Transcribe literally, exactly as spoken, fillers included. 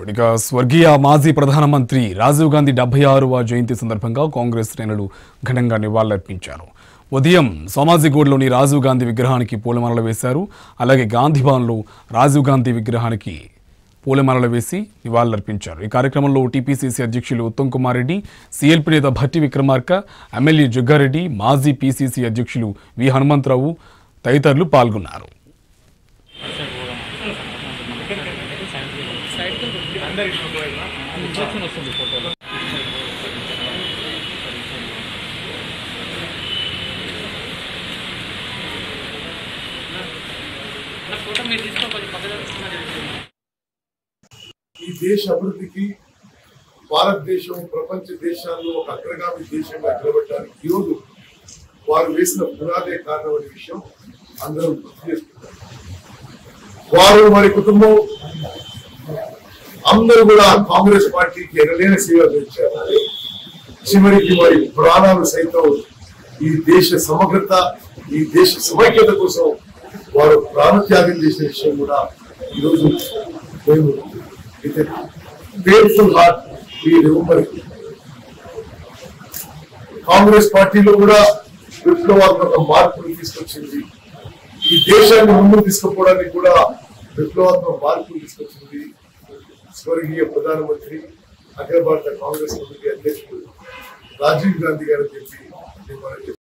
स्वर्गीय माजी प्रधानमंत्री राजीव गांधी డెబ్బై ఆరవ जयंती संदर्भंगा कांग्रेस श्रेणुलु घनंगा निवाళులర్పించారు। ఉదయం సోమాజిగూడలోని రాజీవ్ గాంధీ విగ్రహానికి పూలమాలలు వేశారు। అలాగే గాంధీ భవన్లో రాజీవ్ గాంధీ విగ్రహానికి పూలమాలలు వేసి నివాళులర్పించారు। ఈ కార్యక్రమంలో టీపీసీసీ అధ్యక్షులు उत्तम कुमार రెడ్డి, సీఎల్పీ నేత భట్టీ విక్రమార్క, ఎమ్మెల్యే జగ్గారెడ్డి, మాజీ పీసీసీ అధ్యక్షులు వి హనుమంతరావు తదితరులు పాల్గొన్నారు। देश अभिवृद्धि की भारत देश प्रपंच देश अग्रगामी देश निलबड़ानिकि कारण विषय अंदर वो वारी कुटुंब अंदर कांग्रेस पार्टी की एन सेवल की वारी प्राण सहित देश समग्रता देश समैक्यता कोसम वो प्राण त्यागम विषय With a painful heart, we remember it. Congress party lo kuda విప్లవాత్మక మార్పులు తీసుకొచ్చింది। ఈ దేశాన్ని ముందుకు తీసుకుపోవడానికి కూడా విప్లవాత్మక మార్పులు తీసుకొచ్చింది। స్వర్గీయ ప్రధానమంత్రి అఖిల భారత కాంగ్రెస్ కమిటీ అధ్యక్షుడు రాజీవ్ గాంధీ గారు చెప్పి